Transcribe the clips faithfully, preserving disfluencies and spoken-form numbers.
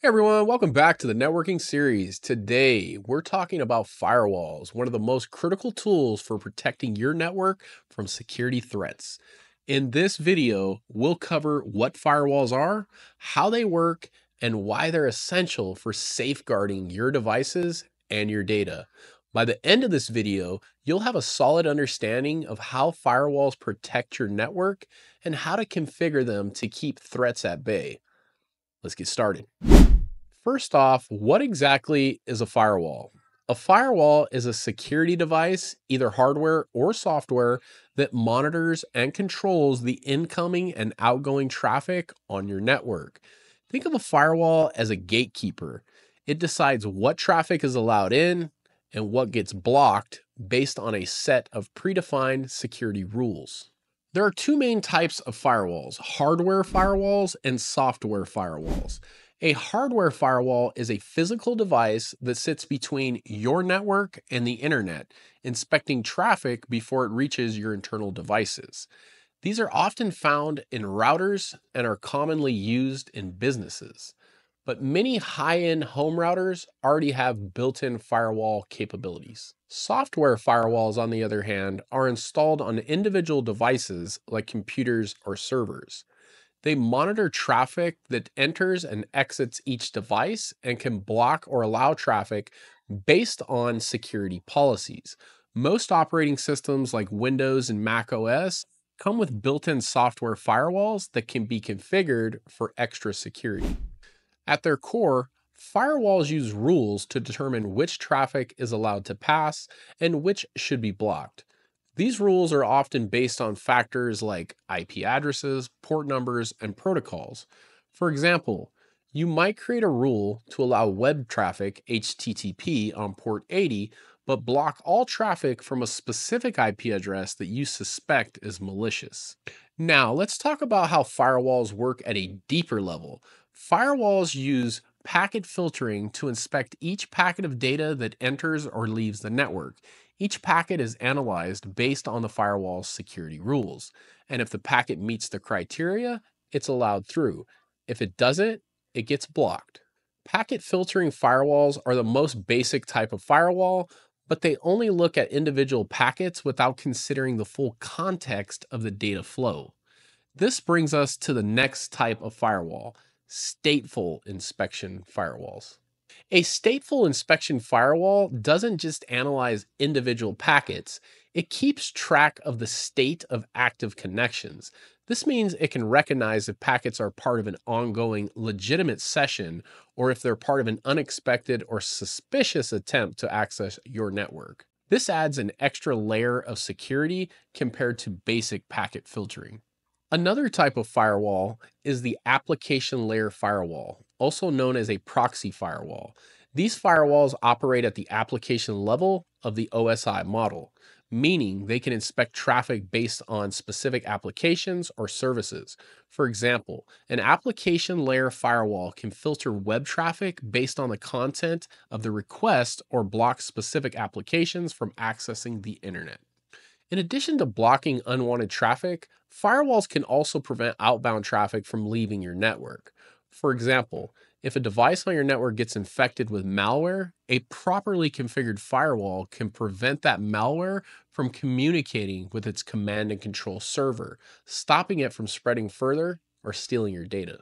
Hey everyone, welcome back to the networking series. Today, we're talking about firewalls, one of the most critical tools for protecting your network from security threats. In this video, we'll cover what firewalls are, how they work, and why they're essential for safeguarding your devices and your data. By the end of this video, you'll have a solid understanding of how firewalls protect your network and how to configure them to keep threats at bay. Let's get started. First off, what exactly is a firewall? A firewall is a security device, either hardware or software, that monitors and controls the incoming and outgoing traffic on your network. Think of a firewall as a gatekeeper. It decides what traffic is allowed in and what gets blocked based on a set of predefined security rules. There are two main types of firewalls: hardware firewalls and software firewalls. A hardware firewall is a physical device that sits between your network and the internet, inspecting traffic before it reaches your internal devices. These are often found in routers and are commonly used in businesses. But many high-end home routers already have built-in firewall capabilities. Software firewalls, on the other hand, are installed on individual devices like computers or servers. They monitor traffic that enters and exits each device and can block or allow traffic based on security policies. Most operating systems like Windows and Mac O S come with built-in software firewalls that can be configured for extra security. At their core, firewalls use rules to determine which traffic is allowed to pass and which should be blocked. These rules are often based on factors like I P addresses, port numbers, and protocols. For example, you might create a rule to allow web traffic, H T T P, on port eighty, but block all traffic from a specific I P address that you suspect is malicious. Now, let's talk about how firewalls work at a deeper level. Firewalls use packet filtering to inspect each packet of data that enters or leaves the network. Each packet is analyzed based on the firewall's security rules, and if the packet meets the criteria, it's allowed through. If it doesn't, it gets blocked. Packet filtering firewalls are the most basic type of firewall, but they only look at individual packets without considering the full context of the data flow. This brings us to the next type of firewall: stateful inspection firewalls. A stateful inspection firewall doesn't just analyze individual packets, it keeps track of the state of active connections. This means it can recognize if packets are part of an ongoing legitimate session or if they're part of an unexpected or suspicious attempt to access your network. This adds an extra layer of security compared to basic packet filtering. Another type of firewall is the application layer firewall, also known as a proxy firewall. These firewalls operate at the application level of the O S I model, meaning they can inspect traffic based on specific applications or services. For example, an application layer firewall can filter web traffic based on the content of the request or block specific applications from accessing the internet. In addition to blocking unwanted traffic, firewalls can also prevent outbound traffic from leaving your network. For example, if a device on your network gets infected with malware, a properly configured firewall can prevent that malware from communicating with its command and control server, stopping it from spreading further or stealing your data.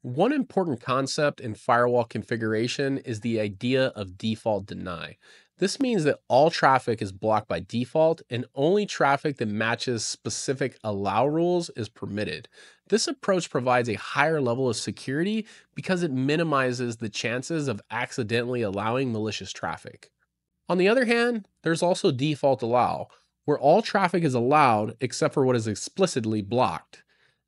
One important concept in firewall configuration is the idea of default deny. This means that all traffic is blocked by default and only traffic that matches specific allow rules is permitted. This approach provides a higher level of security because it minimizes the chances of accidentally allowing malicious traffic. On the other hand, there's also default allow, where all traffic is allowed except for what is explicitly blocked.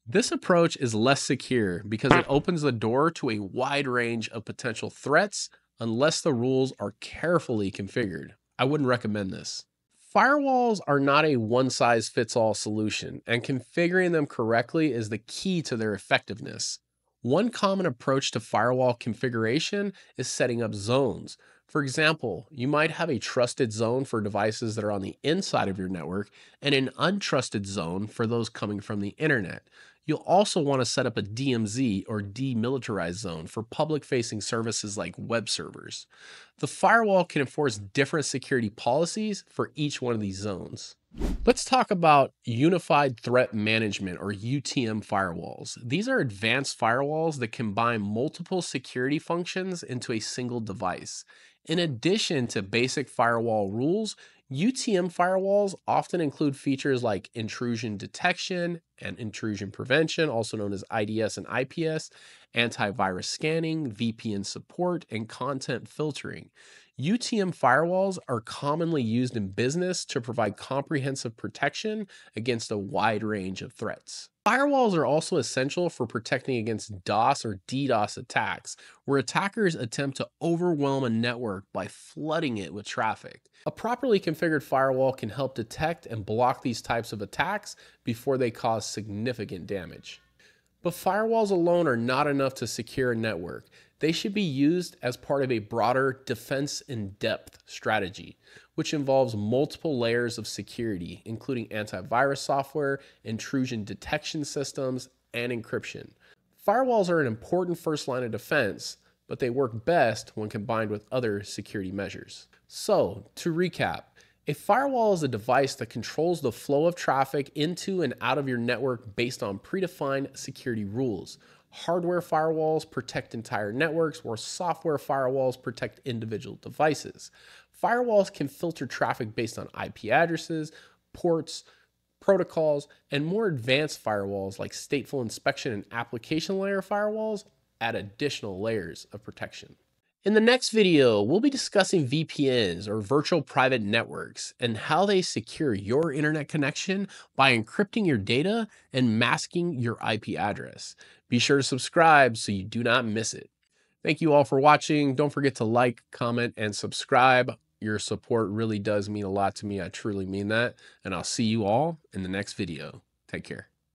This approach is less secure because it opens the door to a wide range of potential threats unless the rules are carefully configured. I wouldn't recommend this. Firewalls are not a one-size-fits-all solution, and configuring them correctly is the key to their effectiveness. One common approach to firewall configuration is setting up zones. For example, you might have a trusted zone for devices that are on the inside of your network and an untrusted zone for those coming from the internet. You'll also want to set up a D M Z or demilitarized zone for public-facing services like web servers. The firewall can enforce different security policies for each one of these zones. Let's talk about Unified Threat Management or U T M firewalls. These are advanced firewalls that combine multiple security functions into a single device. In addition to basic firewall rules, U T M firewalls often include features like intrusion detection and intrusion prevention, also known as I D S and I P S, antivirus scanning, V P N support, and content filtering. U T M firewalls are commonly used in business to provide comprehensive protection against a wide range of threats. Firewalls are also essential for protecting against DOS or DDoS attacks, where attackers attempt to overwhelm a network by flooding it with traffic. A properly configured firewall can help detect and block these types of attacks before they cause significant damage. But firewalls alone are not enough to secure a network. They should be used as part of a broader defense in depth strategy, which involves multiple layers of security, including antivirus software, intrusion detection systems, and encryption. Firewalls are an important first line of defense, but they work best when combined with other security measures. So, to recap, a firewall is a device that controls the flow of traffic into and out of your network based on predefined security rules. Hardware firewalls protect entire networks, while software firewalls protect individual devices. Firewalls can filter traffic based on I P addresses, ports, protocols, and more advanced firewalls like stateful inspection and application layer firewalls add additional layers of protection. In the next video, we'll be discussing V P Ns or virtual private networks and how they secure your internet connection by encrypting your data and masking your I P address. Be sure to subscribe so you do not miss it. Thank you all for watching. Don't forget to like, comment, and subscribe. Your support really does mean a lot to me. I truly mean that. And I'll see you all in the next video. Take care.